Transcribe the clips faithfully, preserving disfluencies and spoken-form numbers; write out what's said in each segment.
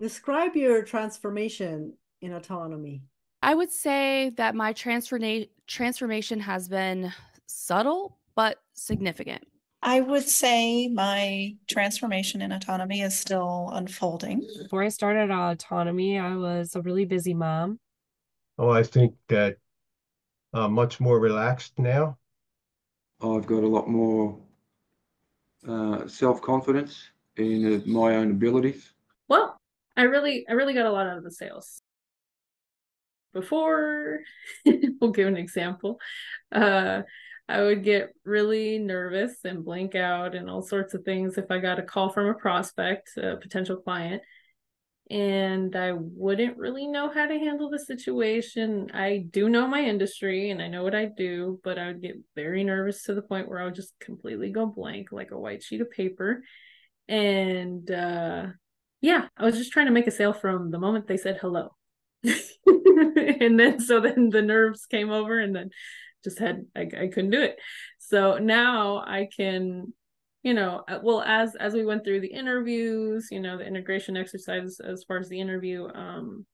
Describe your transformation in autonomy. I would say that my transforma- transformation has been subtle, but significant. I would say my transformation in autonomy is still unfolding. Before I started autonomy, I was a really busy mom. Oh, I think that I'm much more relaxed now. I've got a lot more uh, self-confidence in uh, my own abilities. Well, I really, I really got a lot out of the sales. Before, we'll give an example. Uh, I would get really nervous and blank out and all sorts of things if I got a call from a prospect, a potential client, and I wouldn't really know how to handle the situation. I do know my industry and I know what I do, but I would get very nervous to the point where I would just completely go blank like a white sheet of paper. And uh, yeah, I was just trying to make a sale from the moment they said hello. And then, so then the nerves came over and then just had, I, I couldn't do it. So now I can, you know, well, as, as we went through the interviews, you know, the integration exercises, as far as the interview, um,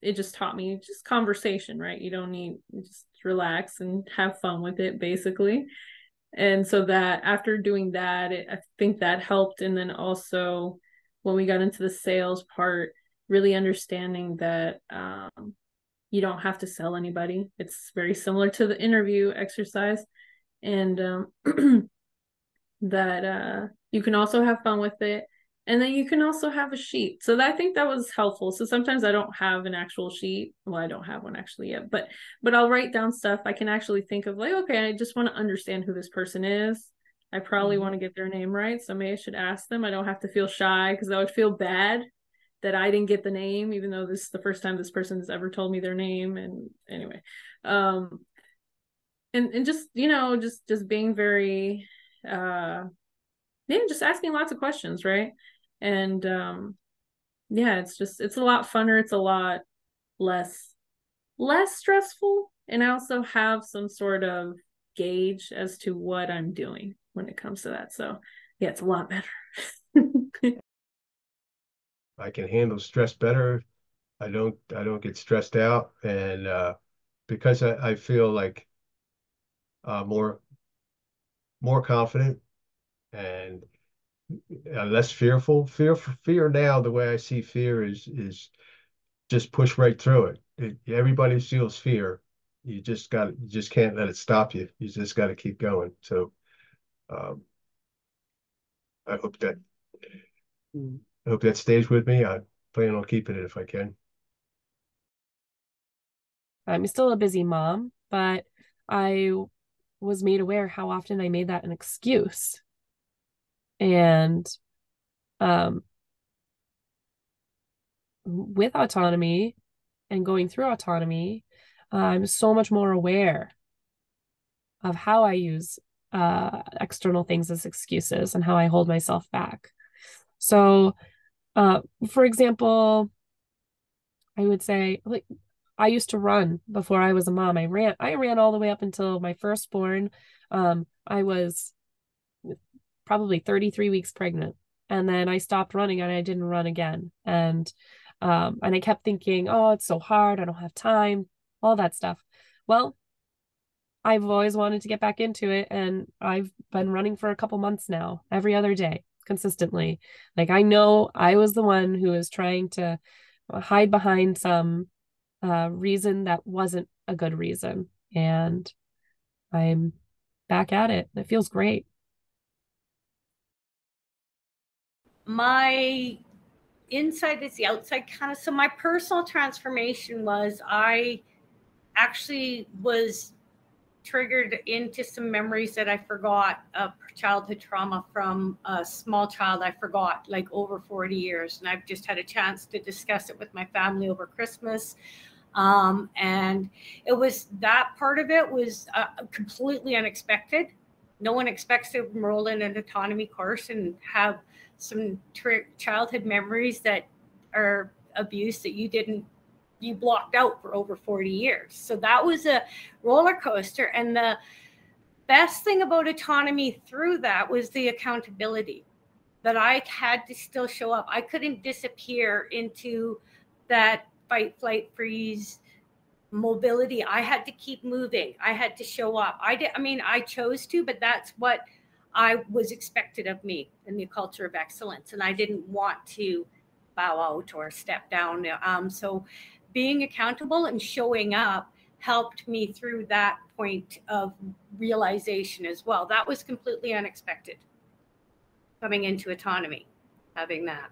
it just taught me just conversation, right? You don't need, you just relax and have fun with it basically. And so that after doing that, it, I think that helped. And then also when we got into the sales part, really understanding that, um, you don't have to sell anybody. It's very similar to the interview exercise. And um, that uh, you can also have fun with it. And then you can also have a sheet. So that, I think that was helpful. So sometimes I don't have an actual sheet. Well, I don't have one actually yet, but but I'll write down stuff. I can actually think of like, okay, I just want to understand who this person is. I probably mm-hmm. want to get their name right. So maybe I should ask them. I don't have to feel shy because I would feel bad that I didn't get the name, even though this is the first time this person's ever told me their name. And anyway, um, and, and just, you know, just, just being very, uh, yeah, just asking lots of questions. Right. And, um, yeah, it's just, it's a lot funner. It's a lot less, less stressful. And I also have some sort of gauge as to what I'm doing when it comes to that. So yeah, it's a lot better. I can handle stress better. I don't, I don't get stressed out. And uh, because I, I feel like uh, more, more confident and uh, less fearful. Fear, fear now, the way I see fear is, is just push right through it. it everybody feels fear. You just got, you just can't let it stop you. You just got to keep going. So um, I hope that, mm-hmm. I hope that stays with me. I plan on keeping it if I can. I'm still a busy mom, but I was made aware how often I made that an excuse. And um, with autonomy and going through autonomy, uh, I'm so much more aware of how I use uh, external things as excuses and how I hold myself back. So, uh, for example, I would say, like, I used to run before I was a mom. I ran, I ran all the way up until my firstborn. Um, I was probably thirty-three weeks pregnant, and then I stopped running and I didn't run again. And, um, and I kept thinking, oh, it's so hard. I don't have time, all that stuff. Well, I've always wanted to get back into it. And I've been running for a couple months now, every other day, consistently. Like, I know I was the one who was trying to hide behind some uh, reason that wasn't a good reason. And I'm back at it. It feels great. My inside is the outside kind of. So my personal transformation was I actually was triggered into some memories that I forgot of childhood trauma from a small child I forgot, like over forty years. And I've just had a chance to discuss it with my family over Christmas. Um, and it was that part of it was uh, completely unexpected. No one expects to enroll in an autonomy course and have some tri- childhood memories that are abuse that you didn't you blocked out for over forty years. So that was a roller coaster. And the best thing about autonomy through that was the accountability. that I had to still show up. I couldn't disappear into that fight, flight, freeze mobility. I had to keep moving. I had to show up. I did. I mean, I chose to, but that's what I was expected of me in the culture of excellence. And I didn't want to bow out or step down. Um, so being accountable and showing up helped me through that point of realization as well. That was completely unexpected coming into autonomy, having that.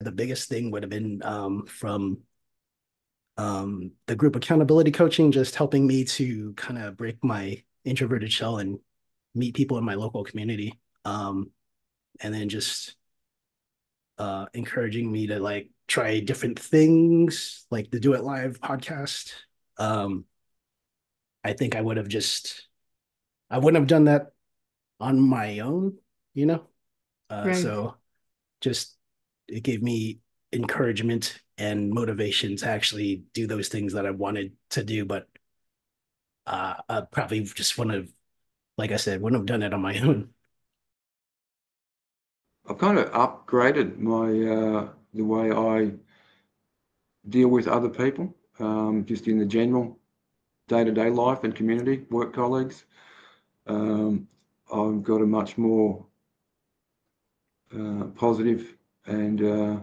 The biggest thing would have been um, from um, the group accountability coaching, just helping me to kind of break my introverted shell and meet people in my local community. Um, and then just uh, encouraging me to like try different things, like the Do It Live podcast. Um, I think I would have just, I wouldn't have done that on my own, you know? Uh, right. So just, it gave me encouragement and motivation to actually do those things that I wanted to do, but uh, I probably just wouldn't have, like I said, wouldn't have done it on my own. I've kind of upgraded my, uh, the way I deal with other people, um, just in the general day-to-day life and community, work colleagues. Um, I've got a much more uh, positive and uh,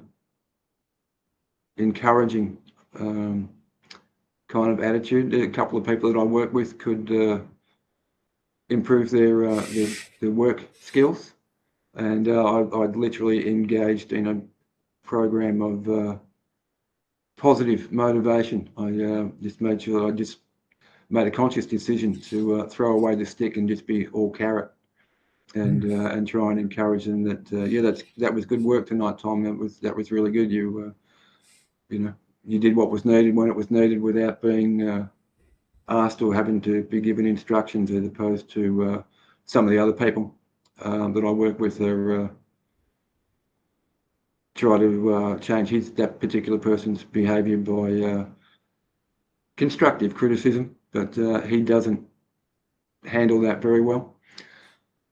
encouraging um, kind of attitude. A couple of people that I work with could uh, improve their, uh, their their work skills, and uh, I, I'd literally engaged in a program of uh, positive motivation. I uh, just made sure that I just made a conscious decision to uh, throw away the stick and just be all carrot. And uh, and try and encourage them that uh, yeah, that's that was good work tonight, Tom. That was that was really good. You uh, you know, you did what was needed when it was needed without being uh, asked or having to be given instructions, as opposed to uh, some of the other people um, that I work with are uh, try to uh, change his that particular person's behaviour by uh, constructive criticism, but uh, he doesn't handle that very well.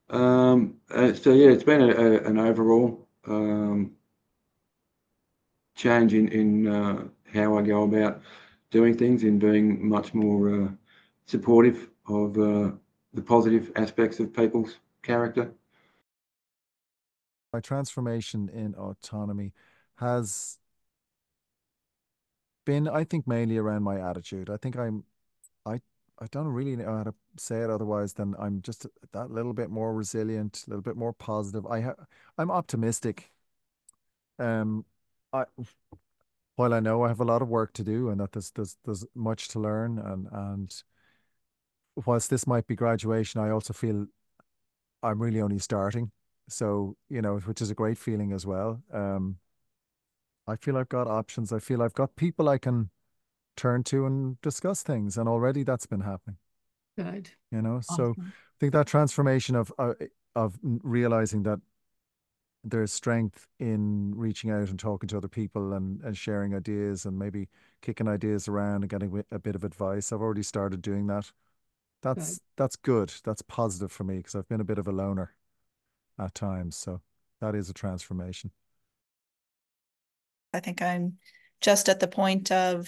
Um, uh, so yeah, it's been a, a, an overall um, change in, in uh, how I go about doing things, in being much more uh, supportive of uh, the positive aspects of people's character. My transformation in autonomy has been, I think, mainly around my attitude. I think I'm, I I don't really know how to say it otherwise than I'm just that little bit more resilient, a little bit more positive. I ha I'm optimistic. Um, I while I know I have a lot of work to do and that there's there's there's much to learn, and and whilst this might be graduation, I also feel I'm really only starting. So you know, which is a great feeling as well. Um, I feel I've got options. I feel I've got people I can turn to and discuss things, and already that's been happening. Good. You know, awesome. So I think that transformation of uh, of realizing that there's strength in reaching out and talking to other people and, and sharing ideas and maybe kicking ideas around and getting a bit of advice. I've already started doing that. That's good. That's good. That's positive for me, because I've been a bit of a loner at times. So that is a transformation. I think I'm just at the point of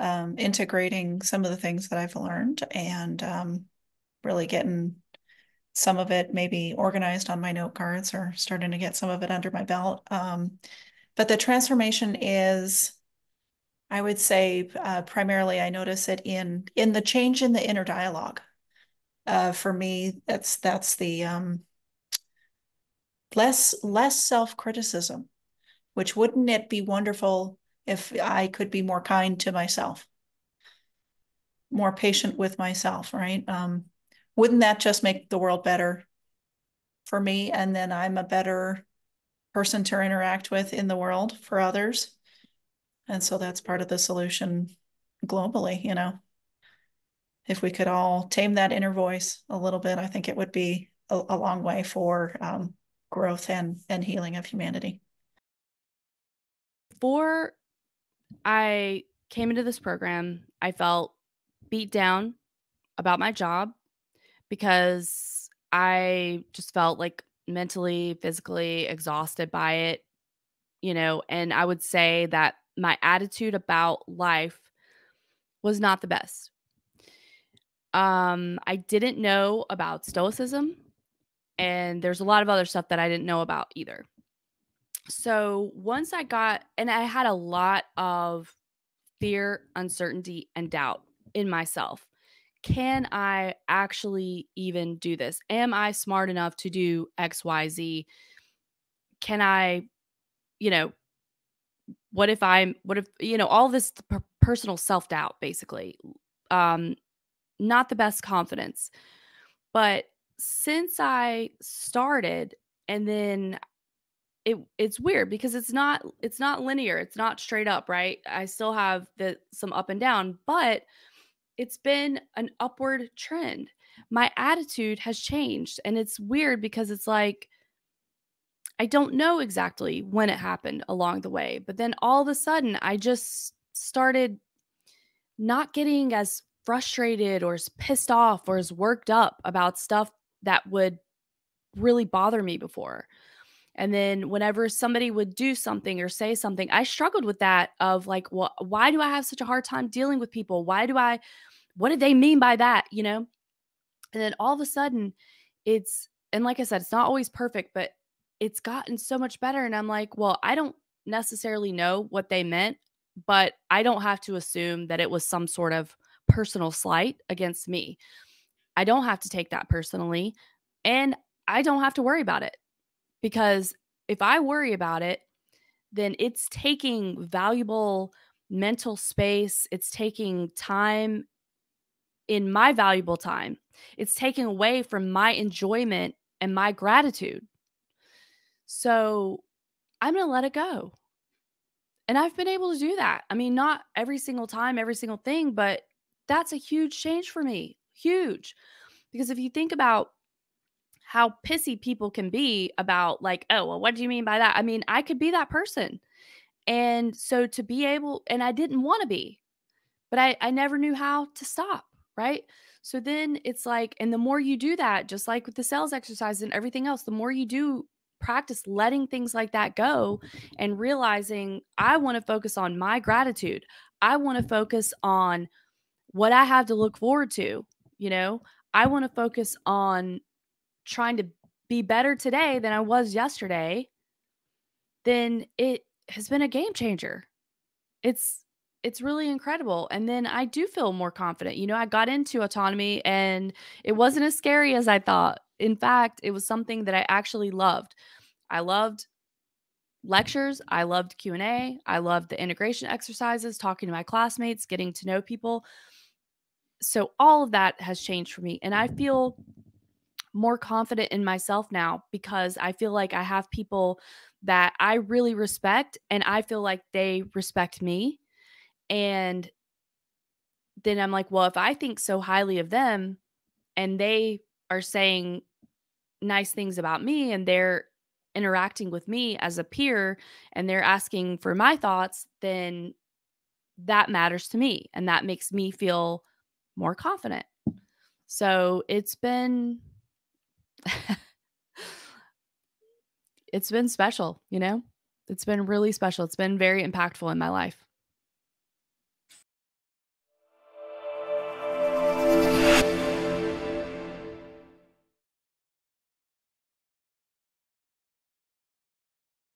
Um, integrating some of the things that I've learned, and um, really getting some of it maybe organized on my note cards, or starting to get some of it under my belt. Um, but the transformation is, I would say, uh, primarily I notice it in in the change in the inner dialogue. Uh, for me, that's that's the um, less less self-criticism, which wouldn't it be wonderful if I could be more kind to myself, more patient with myself, right? Um, wouldn't that just make the world better for me? And then I'm a better person to interact with in the world for others. And so that's part of the solution globally, you know. If we could all tame that inner voice a little bit, I think it would be a, a long way for um, growth and, and healing of humanity. For I came into this program, I felt beat down about my job because I just felt like mentally, physically exhausted by it, you know, and I would say that my attitude about life was not the best. Um, I didn't know about stoicism, and there's a lot of other stuff that I didn't know about either. So once I got, and I had a lot of fear, uncertainty, and doubt in myself. Can I actually even do this? Am I smart enough to do X, Y, Z? Can I, you know, what if I'm, what if, you know, all this personal self-doubt, basically, um, not the best confidence. But since I started, and then it, it's weird because it's not, it's not linear. It's not straight up, right? I still have the, some up and down, but it's been an upward trend. My attitude has changed, and it's weird because it's like, I don't know exactly when it happened along the way, but then all of a sudden I just started not getting as frustrated or as pissed off or as worked up about stuff that would really bother me before. And then whenever somebody would do something or say something, I struggled with that of like, well, why do I have such a hard time dealing with people? Why do I, what did they mean by that? You know? And then all of a sudden it's, and like I said, it's not always perfect, but it's gotten so much better. And I'm like, well, I don't necessarily know what they meant, but I don't have to assume that it was some sort of personal slight against me. I don't have to take that personally, and I don't have to worry about it. Because if I worry about it, then it's taking valuable mental space. It's taking time in my valuable time. It's taking away from my enjoyment and my gratitude. So I'm going to let it go. And I've been able to do that. I mean, not every single time, every single thing, but that's a huge change for me. Huge. Because if you think about how pissy people can be about like, oh, well, what do you mean by that? I mean, I could be that person. And so to be able, and I didn't want to be, but I, I never knew how to stop. Right. So then it's like, and the more you do that, just like with the sales exercise and everything else, the more you do practice letting things like that go and realizing I want to focus on my gratitude. I want to focus on what I have to look forward to. You know, I want to focus on trying to be better today than I was yesterday, then it has been a game changer. It's, it's really incredible. And then I do feel more confident. You know, I got into autonomy and it wasn't as scary as I thought. In fact, it was something that I actually loved. I loved lectures. I loved Q and A. I loved the integration exercises, talking to my classmates, getting to know people. So all of that has changed for me. And I feel more confident in myself now because I feel like I have people that I really respect and I feel like they respect me. And then I'm like, well, if I think so highly of them and they are saying nice things about me and they're interacting with me as a peer and they're asking for my thoughts, then that matters to me. And that makes me feel more confident. So it's been... it's been special, you know, it's been really special. It's been very impactful in my life.